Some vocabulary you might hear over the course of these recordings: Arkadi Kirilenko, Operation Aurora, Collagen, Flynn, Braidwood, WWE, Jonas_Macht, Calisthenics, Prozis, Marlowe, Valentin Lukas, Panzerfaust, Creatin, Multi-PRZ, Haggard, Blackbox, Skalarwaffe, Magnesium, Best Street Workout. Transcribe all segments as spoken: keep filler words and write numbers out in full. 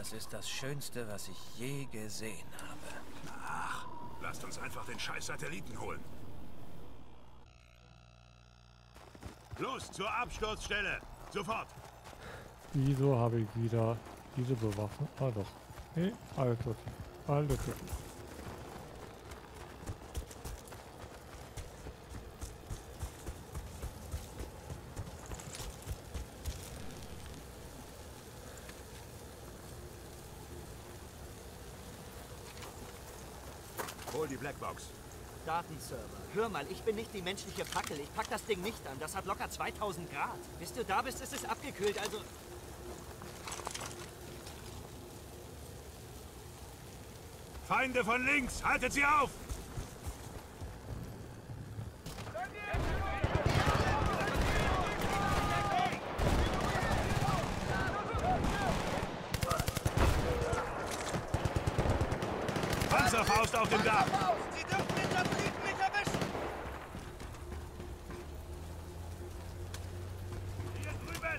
Das ist das Schönste, was ich je gesehen habe. Ach, lasst uns einfach den scheiß Satelliten holen. Los, zur Absturzstelle! Sofort! Wieso habe ich wieder diese Bewaffnung? Ah doch. Nee, alles okay. Alles okay. Hol die Blackbox. Datenserver. Hör mal, ich bin nicht die menschliche Fackel. Ich pack das Ding nicht an. Das hat locker zweitausend Grad. Bis du da bist, ist es abgekühlt, also... Feinde von links! Haltet sie auf! Panzerfaust auf dem Dach! Sie dürfen den Satelliten nicht erwischen! Hier drüben!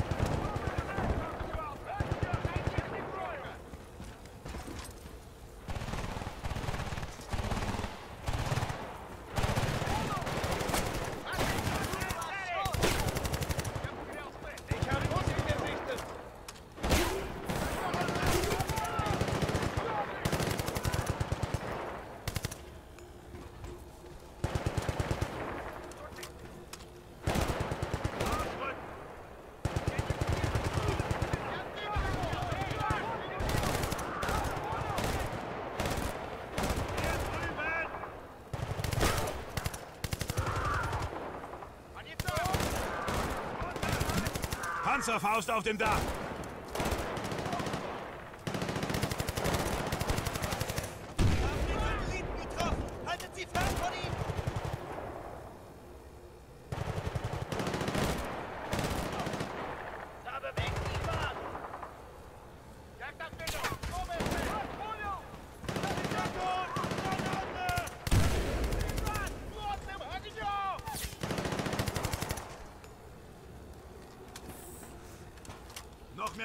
Panzerfaust auf dem Dach!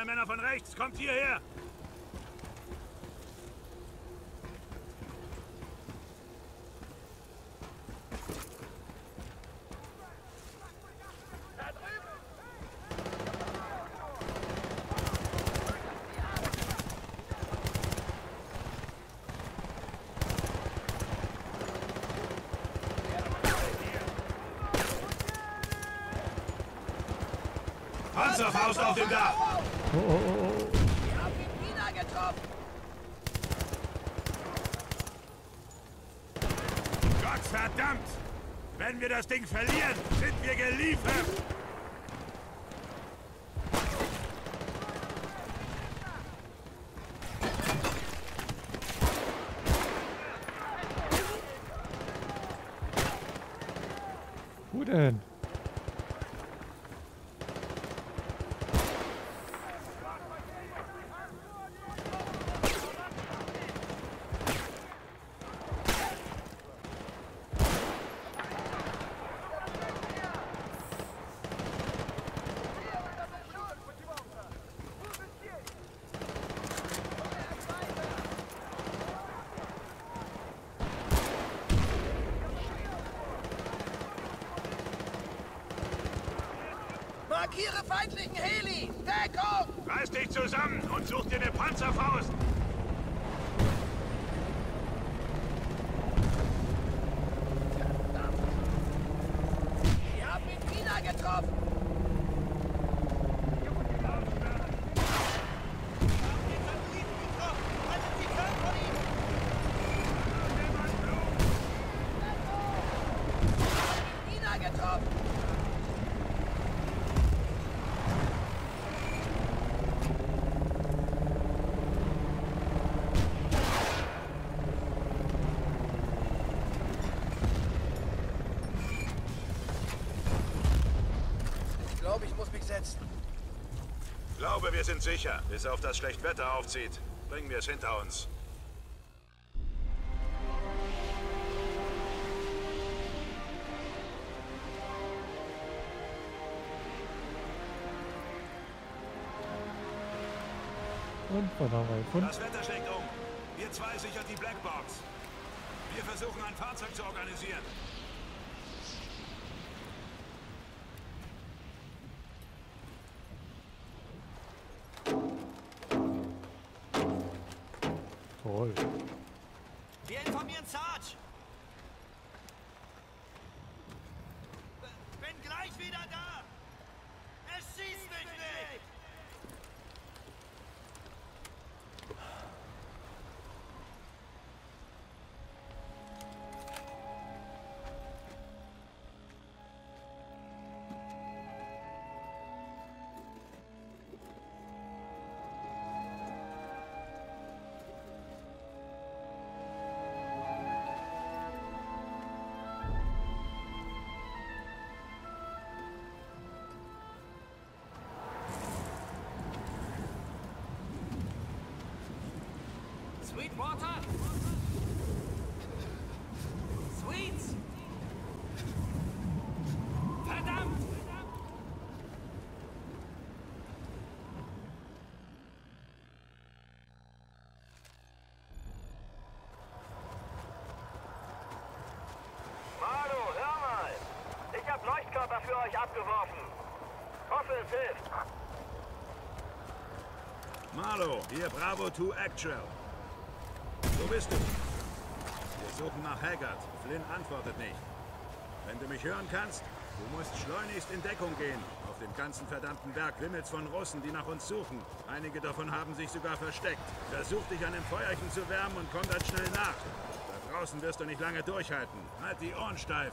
Männer von rechts, kommt hierher! Panzerfaust auf dem Dach! Oh, oh, oh, oh. Wir haben die China getroffen! Gott verdammt! Wenn wir das Ding verlieren, sind wir geliefert! Wo denn? Markiere feindlichen Heli! Deckung! Reiß dich zusammen und such dir eine Panzerfaust! Wir haben in China getroffen! Wir haben den Satelliten getroffen! Haltet sie fern von ihm! Wir haben in China getroffen! Aber wir sind sicher, bis auf das schlechte Wetter aufzieht. Bringen wir es hinter uns. Oh, Unfallverwaltung. Das Wetter schlägt um. Ihr zwei sichert die Blackbox. Wir versuchen, ein Fahrzeug zu organisieren. Toll. Wir informieren Sarge. Bin gleich wieder da. Es schießt mich nicht. Sweet water? Sweets? Verdammt! Marlowe, hör mal! Ich hab Leuchtkörper für euch abgeworfen. Hoffe, es hilft. Marlowe, hier Bravo zwei Actual. Wo bist du? Wir suchen nach Haggard. Flynn antwortet nicht. Wenn du mich hören kannst, du musst schleunigst in Deckung gehen. Auf dem ganzen verdammten Berg wimmelt's von Russen, die nach uns suchen. Einige davon haben sich sogar versteckt. Versuch dich an dem Feuerchen zu wärmen und komm dann schnell nach. Da draußen wirst du nicht lange durchhalten. Halt die Ohren steif.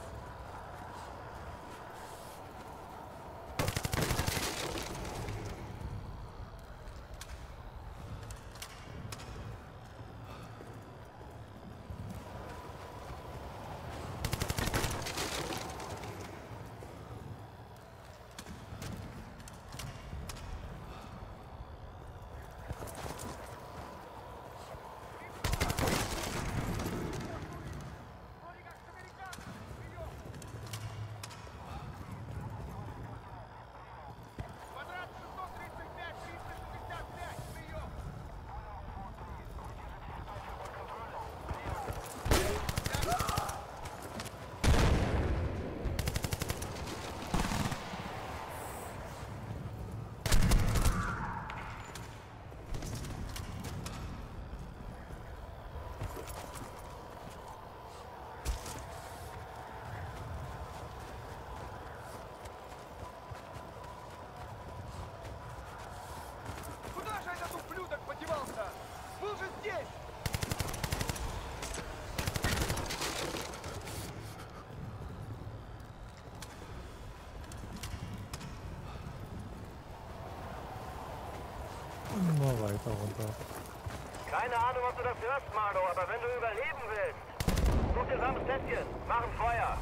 Immer weiter runter. Keine Ahnung, ob du das hörst, Marlowe, aber wenn du überleben willst, such dir samt Tätzchen, mach ein Feuer.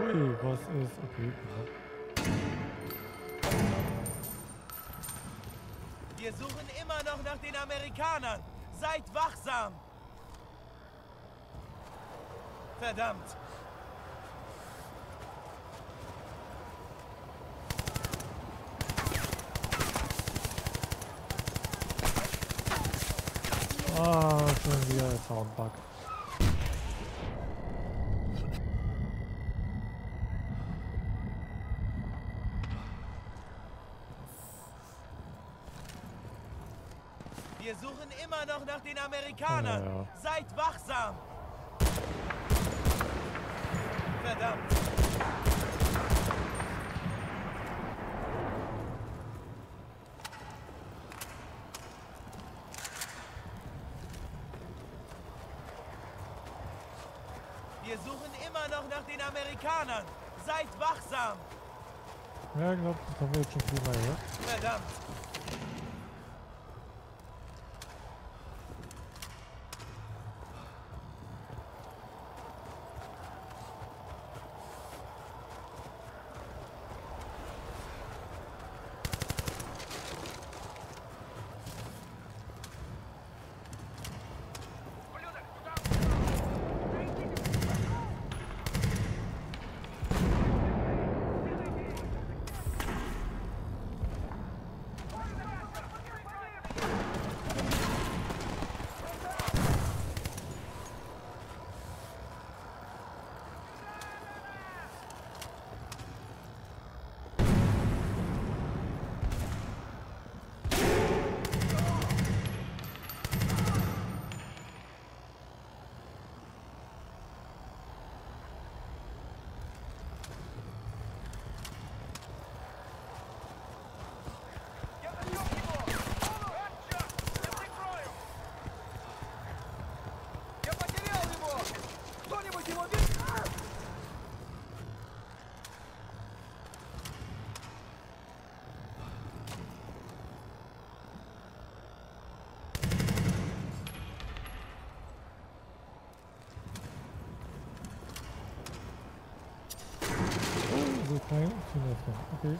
Ui, was ist? Okay, ja. Wir suchen immer noch nach den Amerikanern. Seid wachsam. Verdammt. Ah, schon wieder ein Soundbug. Wir suchen immer noch nach den Amerikanern. Ja, ja. Seid wachsam. Verdammt. Wir suchen immer noch nach den Amerikanern. Seid wachsam. Ja, ich glaube, das haben wir jetzt schon viel mal gehört. Verdammt! Nein, okay.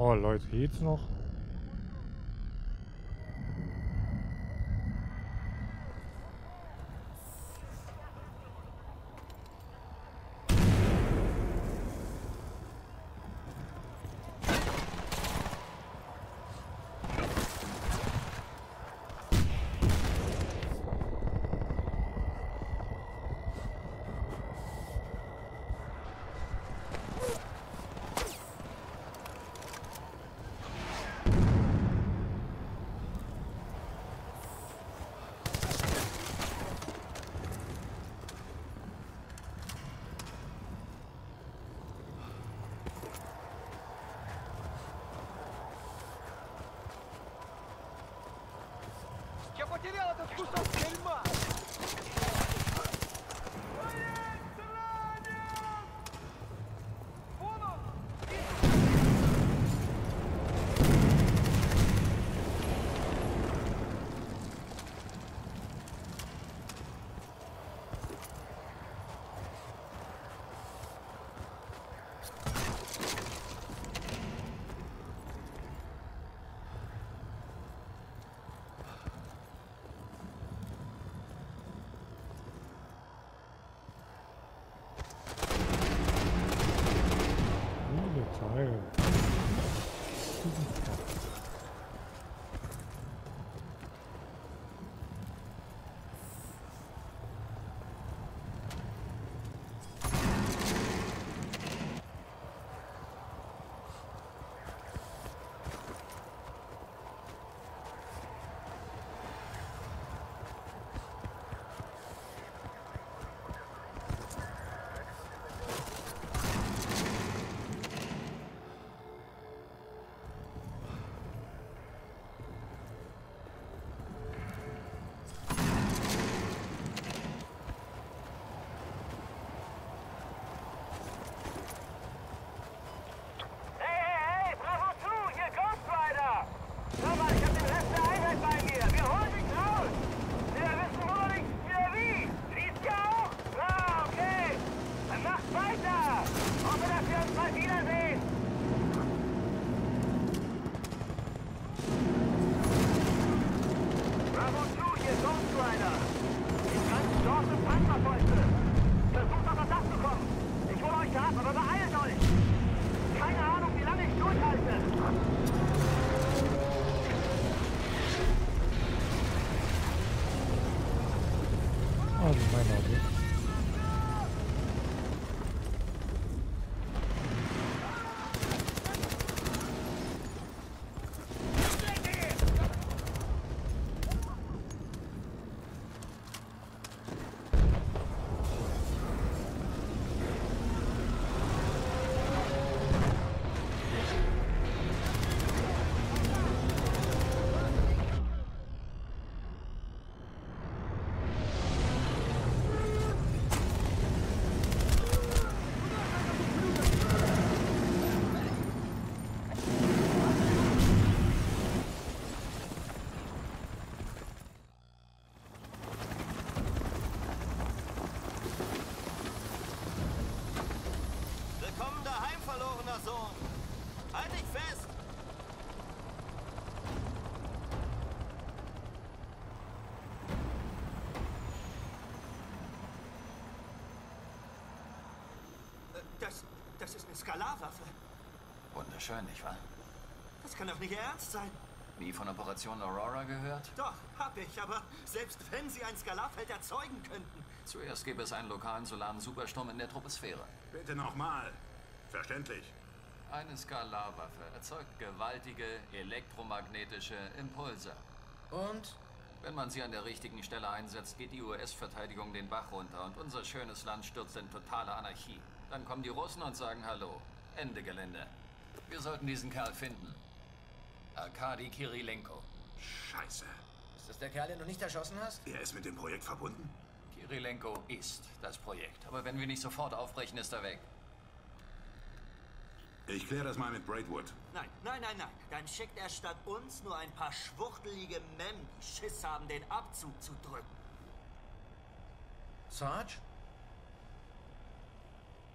Oh Leute, geht's noch? Потерял этот кусок дерьма! Person! Halt dich fest! Das, das ist eine Skalarwaffe. Wunderschön, nicht wahr? Das kann doch nicht Ihr Ernst sein. Nie von Operation Aurora gehört? Doch, hab ich, aber selbst wenn Sie ein Skalarfeld erzeugen könnten. Zuerst gäbe es einen lokalen solaren Supersturm in der Troposphäre. Bitte nochmal. Verständlich. Eine Skalarwaffe erzeugt gewaltige elektromagnetische Impulse. Und? Wenn man sie an der richtigen Stelle einsetzt, geht die U S-Verteidigung den Bach runter und unser schönes Land stürzt in totale Anarchie. Dann kommen die Russen und sagen Hallo. Ende Gelände. Wir sollten diesen Kerl finden. Arkadi Kirilenko. Scheiße. Ist das der Kerl, den du nicht erschossen hast? Er ist mit dem Projekt verbunden? Kirilenko ist das Projekt. Aber wenn wir nicht sofort aufbrechen, ist er weg. Ich kläre das mal mit Braidwood. Nein, nein, nein, nein. Dann schickt er statt uns nur ein paar schwuchtelige Mem, die Schiss haben, den Abzug zu drücken. Sarge?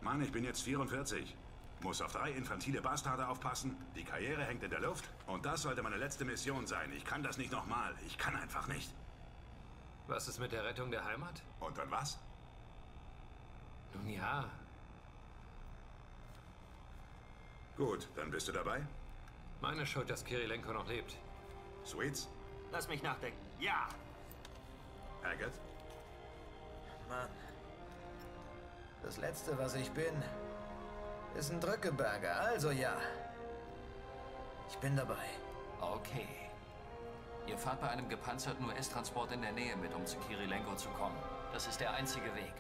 Mann, ich bin jetzt vierundvierzig. Muss auf drei infantile Bastarde aufpassen, die Karriere hängt in der Luft und das sollte meine letzte Mission sein. Ich kann das nicht nochmal. Ich kann einfach nicht. Was ist mit der Rettung der Heimat? Und dann was? Nun ja. Gut, dann bist du dabei? Meine Schuld, dass Kirilenko noch lebt. Sweets? Lass mich nachdenken. Ja! Haggard? Mann. Das Letzte, was ich bin, ist ein Drückeberger, also ja. Ich bin dabei. Okay. Ihr fahrt bei einem gepanzerten U S-Transport in der Nähe mit, um zu Kirilenko zu kommen. Das ist der einzige Weg.